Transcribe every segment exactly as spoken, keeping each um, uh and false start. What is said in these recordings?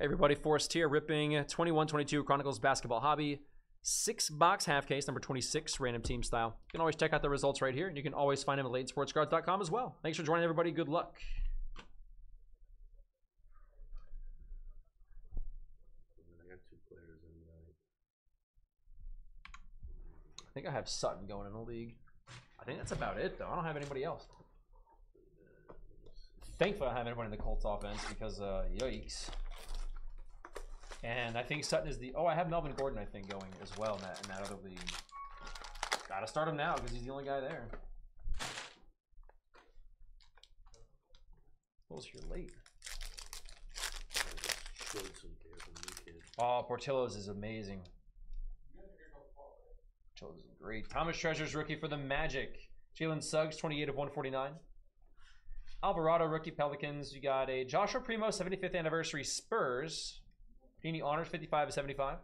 everybody, Forrest here ripping twenty-one twenty-two Chronicles Basketball Hobby. Six box half case, number twenty-six, random team style. You can always check out the results right here, and you can always find them at late sports cards dot com as well. Thanks for joining, everybody. Good luck. I think I have Sutton going in the league. I think that's about it, though. I don't have anybody else. Thankfully, I don't have anybody in the Colts offense because, uh, yikes. And I think Sutton is the... Oh, I have Melvin Gordon, I think, going as well in that, in that other league. Gotta start him now because he's the only guy there. Those are late. Oh, Portillo's is amazing. Portillo's is great. Thomas Treasure's rookie for the Magic. Jalen Suggs, twenty-eight of one forty-nine. Alvarado, rookie Pelicans. You got a Joshua Primo, seventy-fifth anniversary Spurs. Panini Honors, fifty-five of seventy-five.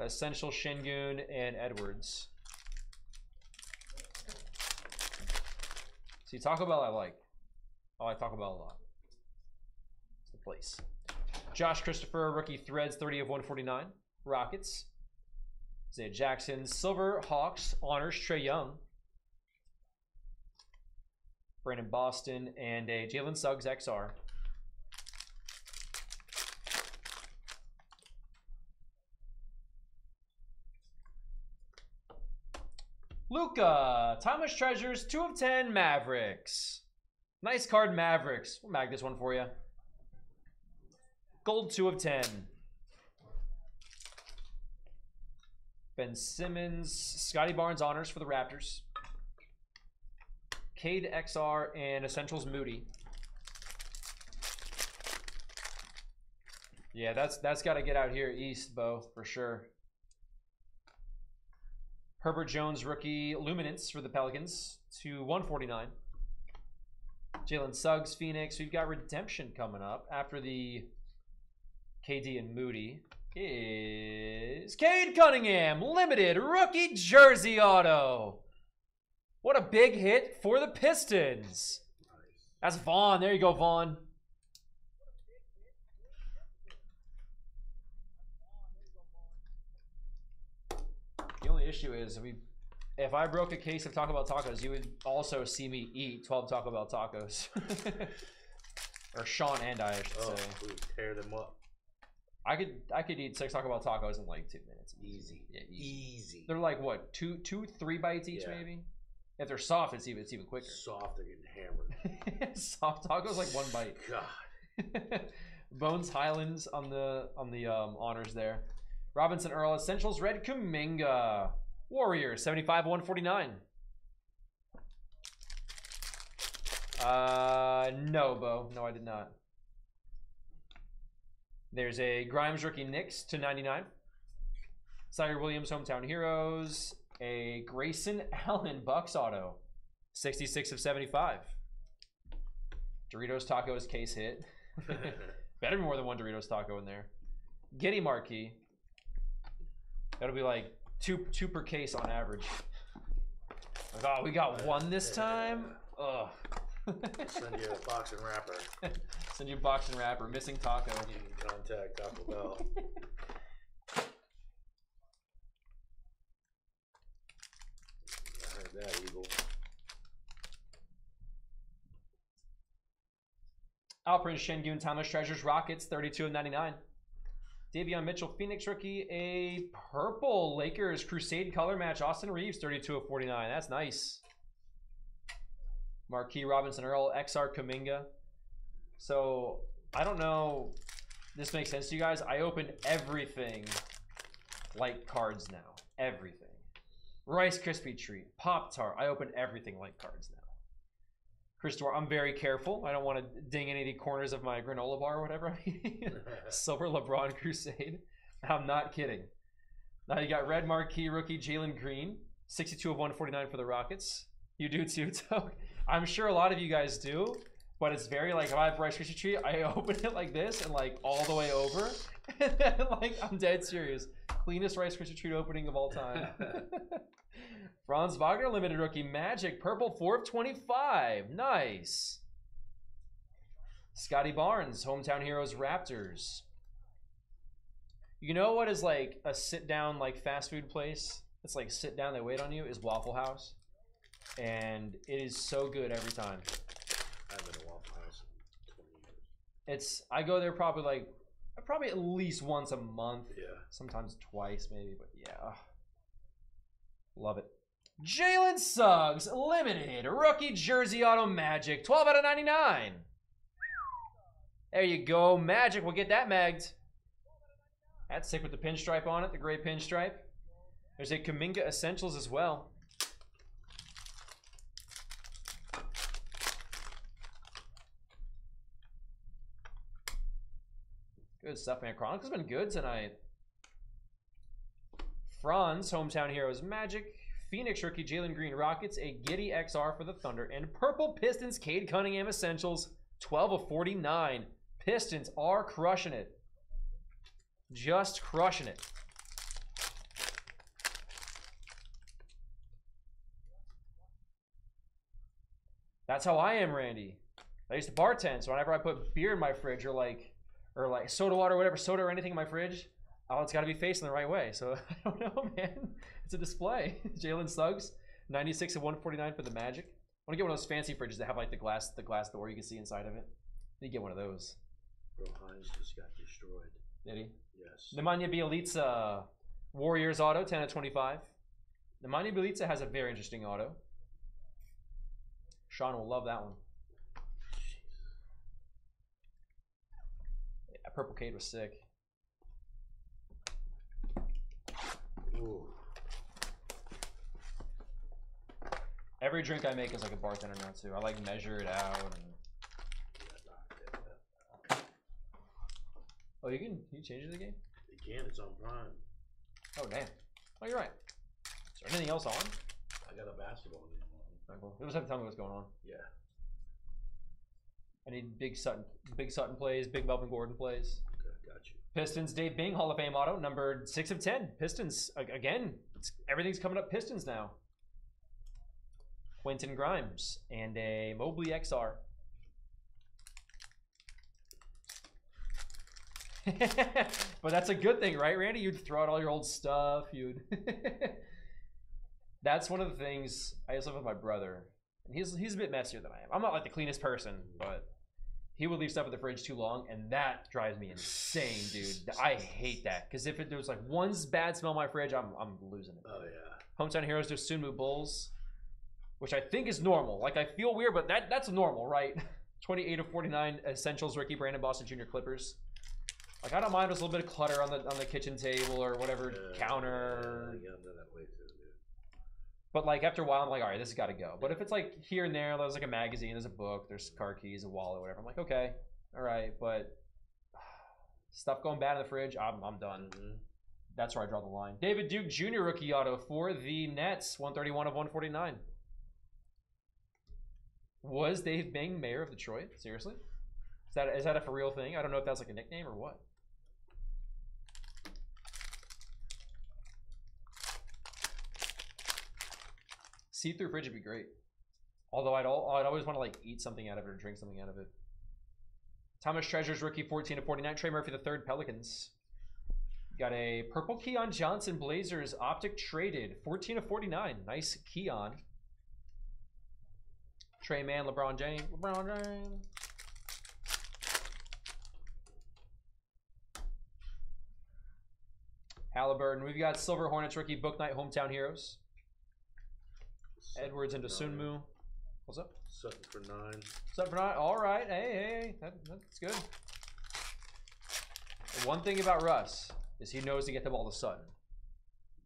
Essential, Şengün, and Edwards. See, Taco Bell I like. Oh, I Taco Bell a lot. It's the place. Josh Christopher, rookie Threads, thirty of one forty-nine. Rockets. Isaiah Jackson, Silver, Hawks, Honors, Trae Young. Brandon Boston, and a Jalen Suggs, X R. Luca, Thomas Treasures, two of ten, Mavericks. Nice card, Mavericks. We'll mag this one for you. Gold, two of ten. Ben Simmons, Scotty Barnes, Honors for the Raptors. Cade X R, and Essentials, Moody. Yeah, that's that's got to get out here east, Bo, for sure. Herbert Jones, rookie Luminance for the Pelicans, two of one forty-nine. Jalen Suggs, Phoenix. We've got Redemption coming up after the K D and Moody. Is Cade Cunningham, limited rookie jersey auto. What a big hit for the Pistons. That's Vaughn. There you go, Vaughn. Issue is if we, if I broke a case of Taco Bell tacos, you would also see me eat twelve Taco Bell tacos. Or Sean and I, I should oh, say. We tear them up. I could I could eat six Taco Bell tacos in like two minutes. Easy, yeah, easy. easy. They're like what two two three bites each, yeah. Maybe. If they're soft, it's even it's even quicker. Soft, they're getting hammered. Soft tacos like one bite. God. Bones Highlands on the on the um, honors there. Robinson Earl, Essentials, Red Kuminga. Warrior, seventy-five of one forty-nine. Uh, no, Bo. No, I did not. There's a Grimes rookie Knicks to ninety-nine. Ziaire Williams, Hometown Heroes. A Grayson Allen Bucks auto. sixty-six of seventy-five. Doritos Tacos case hit. Better be more than one Doritos Taco in there. Giddy Marquee. That'll be like two two per case on average. Like, oh, we got one this time? Ugh. Send you a box and wrapper. Send you a box and wrapper. Missing taco. You can contact Taco Bell. I heard that, Eagle. Alperin, Şengün, Thomas Treasures, Rockets, thirty-two of ninety-nine. Davion Mitchell, Phoenix rookie, a purple Lakers Crusade color match. Austin Reeves, thirty-two of forty-nine. That's nice. Marquee, Robinson Earl, X R, Kuminga. So, I don't know if this makes sense to you guys. I open everything like cards now. Everything. Rice Krispie Treat, Pop-Tart. I open everything like cards now. Christopher, I'm very careful. I don't want to ding any of the corners of my granola bar or whatever. Silver LeBron Crusade. I'm not kidding. Now you got Red Marquee rookie Jalen Green, sixty-two of one forty-nine for the Rockets. You do too, Toke. I'm sure a lot of you guys do, but it's very like if I have Rice Krispie Treat, I open it like this and like all the way over. And then like I'm dead serious. Cleanest Rice Krispie Treat opening of all time. Franz Wagner, limited rookie Magic, purple, four of twenty-five. Nice. Scotty Barnes, Hometown Heroes, Raptors. You know what is like a sit-down like fast food place? It's like sit-down, they wait on you, is Waffle House. And it is so good every time. I've been to Waffle House in twenty years. It's, I go there probably like, probably at least once a month. Yeah. Sometimes twice maybe, but yeah. Ugh. Love it. Jalen Suggs, limited, rookie jersey auto magic, twelve out of ninety-nine. There you go, Magic. We'll get that magged. That's sick with the pinstripe on it, the gray pinstripe. There's a Kuminga Essentials as well. Good stuff, man. Chronicle's been good tonight. Franz, Hometown Heroes Magic. Phoenix rookie Jalen Green Rockets, a Giddy X R for the Thunder. And Purple Pistons Cade Cunningham Essentials, twelve of forty-nine. Pistons are crushing it. Just crushing it. That's how I am, Randy. I used to bartend, so whenever I put beer in my fridge or like or like soda water or whatever, soda or anything in my fridge, oh, it's got to be facing the right way. So I don't know, man. It's a display. Jalen Suggs, ninety-six of one forty-nine for the Magic. I want to get one of those fancy fridges that have like the glass the glass door you can see inside of it. You get one of those. Bro, Hines just got destroyed. Did he? Yes. Nemanja Bjelica, Warriors auto, ten of twenty-five. Nemanja Bjelica has a very interesting auto. Sean will love that one. Yeah, Purple Cade was sick. Ooh. Every drink I make is like a bartender now too. I like measure it out. And... Oh, you can, can you change it again? You can, it's on Prime. Oh, damn. Oh, you're right. Is there anything else on? I got a basketball game on. Oh, cool. It was time to tell me what's going on. Yeah. I need Big Sutton Big Sutton plays, Big Melvin Gordon plays. Okay, got you. Pistons, Dave Bing, Hall of Fame auto, numbered six of ten. Pistons, again, it's, everything's coming up Pistons now. Quentin Grimes and a Mobley X R. But that's a good thing, right, Randy? You'd throw out all your old stuff. You'd. That's one of the things. I used to live with my brother, and he's he's a bit messier than I am. I'm not like the cleanest person, but he would leave stuff in the fridge too long, and that drives me insane, dude. I hate that because if it, there was like one bad smell in my fridge, I'm I'm losing it. Oh yeah. Hometown Heroes, Dosunmu Bulls, which I think is normal. Like I feel weird, but that that's normal, right? twenty-eight of forty-nine Essentials rookie Brandon Boston Junior Clippers. Like I don't mind just a little bit of clutter on the on the kitchen table or whatever yeah, counter. Yeah, yeah, I'm that way too, dude. But like after a while, I'm like, all right, this has got to go. But if it's like here and there, there's like a magazine, there's a book, there's car keys, a wallet, whatever. I'm like, okay, all right, but stuff going bad in the fridge, I'm I'm done. Mm-hmm. That's where I draw the line. David Duke Junior rookie auto for the Nets, one thirty-one of one forty-nine. Was Dave Bing mayor of Detroit? Seriously? Is that is that a for real thing? I don't know if that's like a nickname or what. See-through fridge would be great. Although I'd all, I'd always want to like eat something out of it or drink something out of it. Thomas Treasure's rookie, fourteen of forty-nine. Trey Murphy the third, Pelicans. Got a purple Keon Johnson Blazers optic traded, fourteen of forty-nine. Nice Keon. Trey Man, LeBron James, LeBron James. Halliburton. We've got Silver Hornets rookie Book Night Hometown Heroes. Sutton Edwards and Dosunmu. What's up? Sutton for nine. Sutton for nine. All right. Hey, hey, that, that's good. The one thing about Russ is he knows to get the ball to Sutton.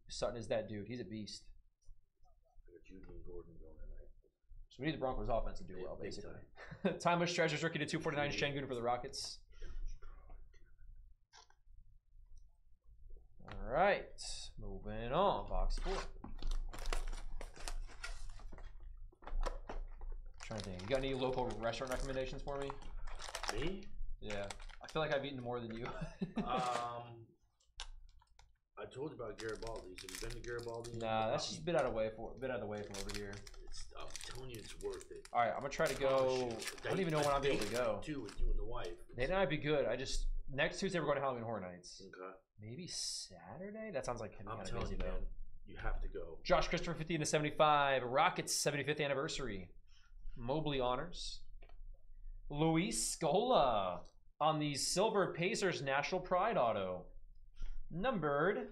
Sutton is that dude. He's a beast. Julian Gordon going tonight. So we need the Broncos offense to do well, basically. Thomas Treasures rookie to two forty-nine. Shengun for the Rockets. All right, moving on, box four. I'm trying to think, you got any local restaurant recommendations for me? Me? Yeah, I feel like I've eaten more than you. um, I told you about Garibaldi's. Have you been to Garibaldi's? Nah, that's just a bit out of way for, bit out of the way from over here. It's, I'm telling you, it's worth it. All right, I'm gonna try to go. Oh, I don't even know when I'll be able to go. Too with you and the wife. They might be good. I just next Tuesday we're going to Halloween Horror Nights. Okay. Maybe Saturday? That sounds like I'm telling you, man. You have to go. Josh Christopher fifty to seventy-five. Rockets seventy-fifth anniversary. Mobley honors. Luis Scola on the Silver Pacers National Pride Auto. Numbered.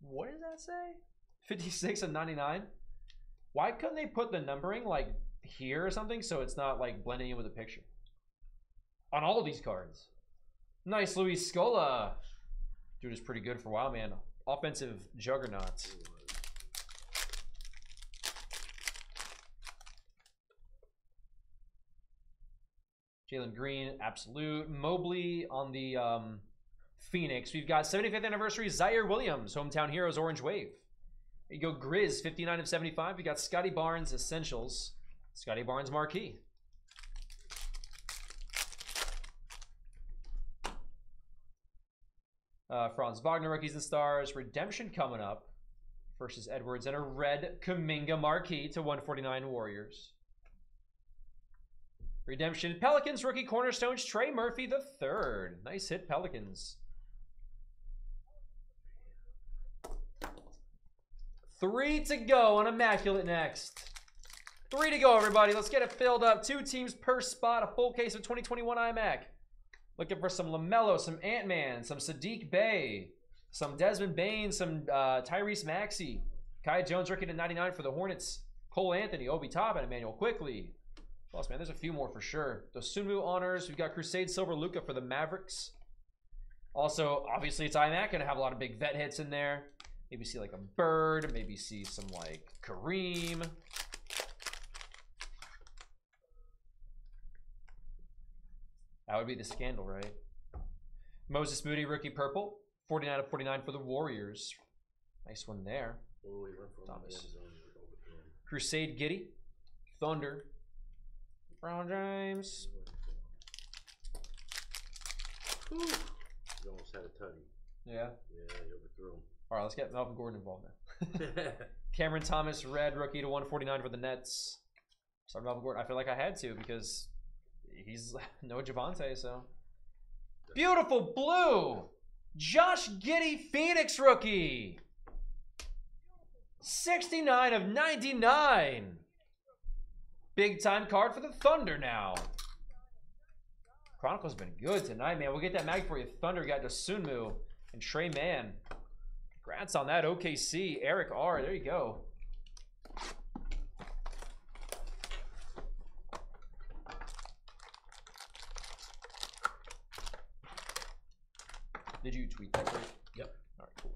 What does that say? fifty-six and ninety-nine. Why couldn't they put the numbering like here or something so it's not like blending in with the picture? On all of these cards. Nice Luis Scola. Dude is pretty good for a while, man. Offensive juggernaut. Jalen Green, absolute. Mobley on the um, Phoenix. We've got seventy-fifth anniversary, Ziaire Williams, Hometown Heroes, Orange Wave. There you go, Grizz, fifty-nine of seventy-five. We got Scotty Barnes, Essentials. Scotty Barnes, Marquee. Uh, Franz Wagner, Rookies and Stars. Redemption coming up versus Edwards. And a red Kuminga Marquee to one forty-nine Warriors. Redemption. Pelicans, Rookie Cornerstones, Trey Murphy the third. Nice hit, Pelicans. Three to go on Immaculate next. Three to go, everybody. Let's get it filled up. Two teams per spot. A full case of twenty twenty-one iMac. Looking for some LaMelo, some Ant-Man, some Sadiq Bey, some Desmond Bain, some uh, Tyrese Maxey, Kai Jones, rookie to ninety-nine for the Hornets, Cole Anthony, Obi Toppin, Emmanuel Quickley. Plus, man, there's a few more for sure. Dosunmu honors. We've got Crusade Silver Luca for the Mavericks. Also, obviously, it's iMac. Going to have a lot of big vet hits in there. Maybe see like a Bird. Maybe see some like Kareem. That would be the scandal, right? Moses Moody, rookie purple. forty-nine of forty-nine for the Warriors. Nice one there. Oh, Thomas. Crusade Giddy. Thunder. Brown James. You almost had a tutty. Yeah? Yeah, you overthrew him. All right, let's get Melvin Gordon involved now. Cameron Thomas, red, rookie to one forty-nine for the Nets. Sorry, Melvin Gordon. I feel like I had to because... he's no Javonte, so. Beautiful blue. Josh Giddey, Phoenix rookie. sixty-nine of ninety-nine. Big time card for the Thunder now. Chronicle's been good tonight, man. We'll get that mag for you. Thunder got Dosunmu and Trey Mann. Congrats on that, O K C. Eric R. There you go. Did you tweet that, right? Yep. All right, cool.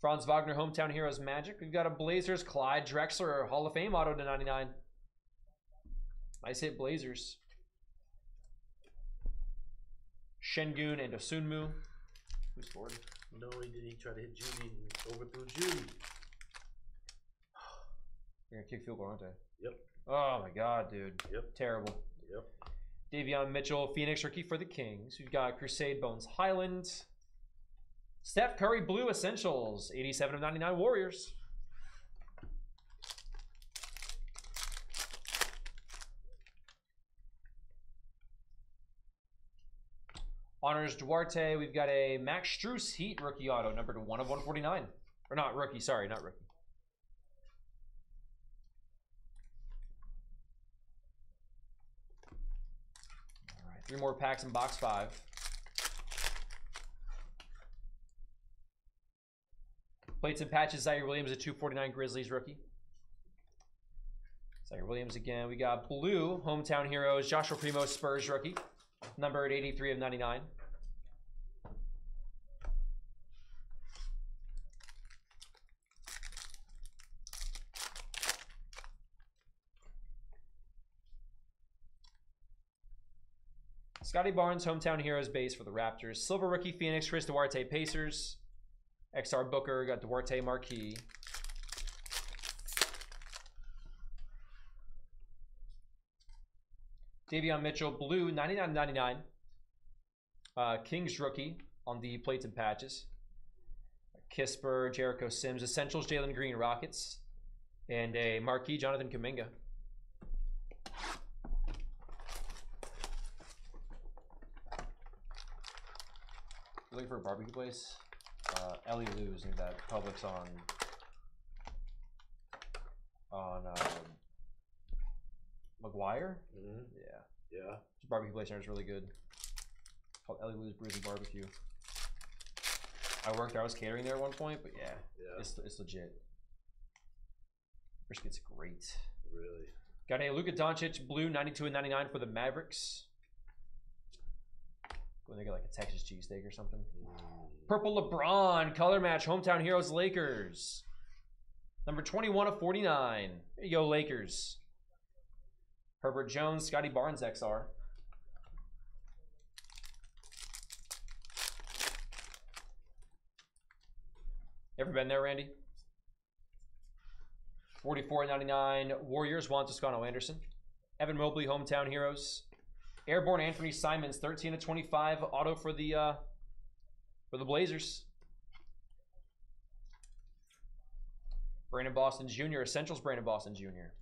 Franz Wagner, Hometown Heroes Magic. We've got a Blazers, Clyde Drexler, Hall of Fame auto to ninety-nine. Nice hit, Blazers. Şengün and Dosunmu. Who scored? No, he did. He tried to hit Judy and overthrew Judy. You're going to kick field goal, aren't they? Yep. Oh, my God, dude. Yep. Terrible. Yep. Davion Mitchell, Phoenix rookie for the Kings. We've got Crusade Bones Highland. Steph Curry, Blue Essentials, eighty-seven of ninety-nine Warriors. Honors Duarte. We've got a Max Strus Heat rookie auto, numbered to one of one forty-nine. Or not rookie, sorry, not rookie. Three more packs in box five. Plates and patches, Ziaire Williams, a two forty-nine Grizzlies rookie. Ziaire Williams again. We got blue, Hometown Heroes, Joshua Primo, Spurs rookie. Numbered eighty-three of ninety-nine. Scotty Barnes, Hometown Heroes base for the Raptors. Silver rookie, Phoenix, Chris Duarte, Pacers. X R Booker, got Duarte, Marquee. Davion Mitchell, blue, ninety-nine ninety-nine. Uh, Kings rookie on the plates and patches. Kisper, Jericho Sims, Essentials, Jalen Green, Rockets, and a Marquee, Jonathan Kuminga. Looking for a barbecue place. Uh, Ellie Lou's and that Publix on on um, McGuire. Mm-hmm. Yeah, yeah. It's a barbecue place there, is really good. It's called Ellie Lou's Brews and Barbecue. I worked there. I was catering there at one point, but yeah, yeah. It's it's legit. Brisket's great. Really. Got a Luka Doncic blue ninety-two and ninety-nine for the Mavericks. When they get like a Texas cheesesteak or something. Wow. Purple LeBron, color match, hometown heroes, Lakers. Number twenty-one of forty-nine. There you go, Lakers. Herbert Jones, Scotty Barnes, X R. Ever been there, Randy? forty-four ninety-nine, Warriors, Juan Toscano-Anderson. Evan Mobley, hometown heroes. Airborne Anthony Simons, thirteen of twenty-five, auto for the uh, for the Blazers. Brandon Boston Junior, Essentials Brandon Boston Junior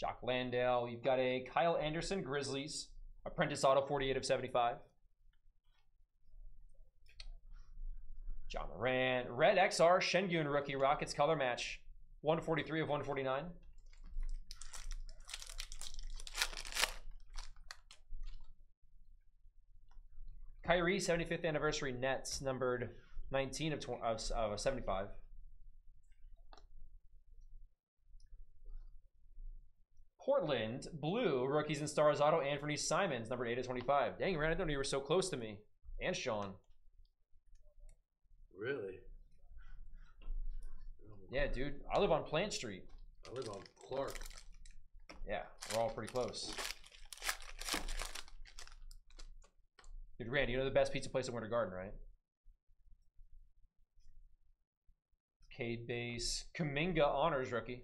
Jock Landale, you've got a Kyle Anderson, Grizzlies. Apprentice auto, forty-eight of seventy-five. John Moran, red X R, Şengün rookie, Rockets color match, one forty-three of one forty-nine. Kyrie, seventy-fifth anniversary Nets, numbered nineteen of seventy-five. Portland, blue, rookies and stars auto, Anthony Simons, number eight of twenty-five. Dang, Rand, I didn't know you were so close to me. And Sean. Really? Yeah, dude. I live on Plant Street. I live on Clark. Yeah, we're all pretty close. Dude, Randy, you know the best pizza place in Winter Garden, right? Cade base. Kuminga honors rookie.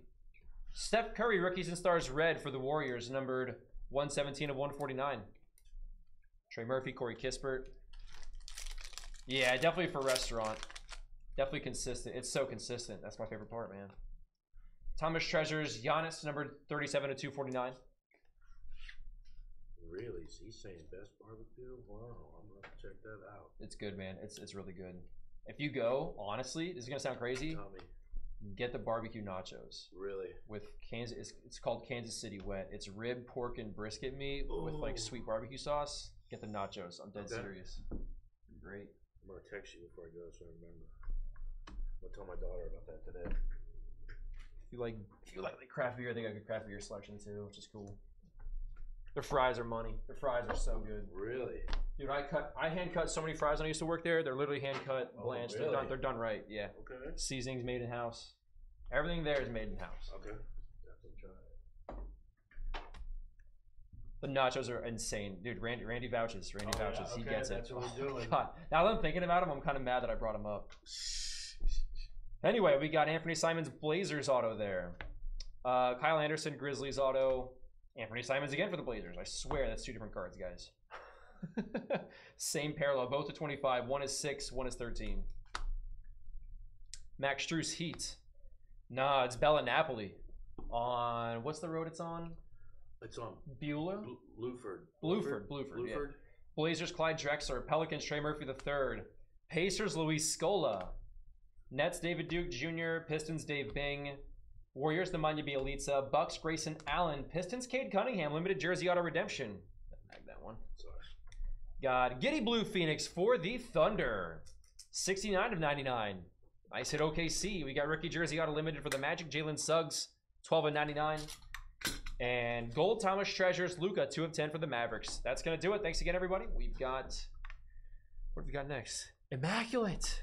Steph Curry, rookies and stars red for the Warriors, numbered one seventeen of one forty-nine. Trey Murphy, Corey Kispert. Yeah, definitely for restaurant. Definitely consistent. It's so consistent. That's my favorite part, man. Thomas Treasures, Giannis, number thirty-seven of two forty-nine. Really? So he's saying best barbecue? Wow, I'm going to have to check that out. It's good, man. It's it's really good. If you go, honestly, this is going to sound crazy. Tell me. Get the barbecue nachos. Really? With Kansas. It's, it's called Kansas City Wet. It's rib, pork, and brisket meat. Ooh. With like sweet barbecue sauce. Get the nachos. I'm dead okay. serious. Great. I'm going to text you before I go so I remember. I'm going to tell my daughter about that today. If you like if you like craft beer, they got a good craft beer selection too, which is cool. Their fries are money. Their fries are so good. Really? Dude, I cut, I hand cut so many fries when I used to work there. They're literally hand cut, blanched. Oh, really? They're done, they're done right, yeah. Okay. Seasonings made in house. Everything there is made in house. Okay. Definitely try it. The nachos are insane. Dude, Randy, Randy vouches. Randy oh, vouches. Yeah, okay. He gets it. That's what we're doing. God. Now that I'm thinking about him, I'm kind of mad that I brought him up. Anyway, we got Anthony Simons, Blazers auto there. Uh, Kyle Anderson, Grizzlies auto. Anthony Simons again for the Blazers. I swear that's two different cards, guys. Same parallel. Both to twenty-five. One is six. One is thirteen. Max Strus Heat. Nah, it's Bella Napoli. On, what's the road it's on? It's on Beulah? Bluford. Bluford. Bluford. Bluford. Yeah. Blazers, Clyde Drexler. Pelicans, Trey Murphy the third. Pacers, Luis Scola. Nets, David Duke Junior Pistons, Dave Bing. Warriors, Nemanja Bjelica. Bucks, Grayson Allen. Pistons, Cade Cunningham. Limited jersey auto redemption. Bag that one. Sorry. God. Giddy Blue Phoenix for the Thunder. sixty-nine of ninety-nine. Nice hit O K C. We got rookie jersey auto limited for the Magic. Jalen Suggs, twelve of ninety-nine. And gold Thomas Treasures. Luca, two of ten for the Mavericks. That's going to do it. Thanks again, everybody. We've got... What have we got next? Immaculate.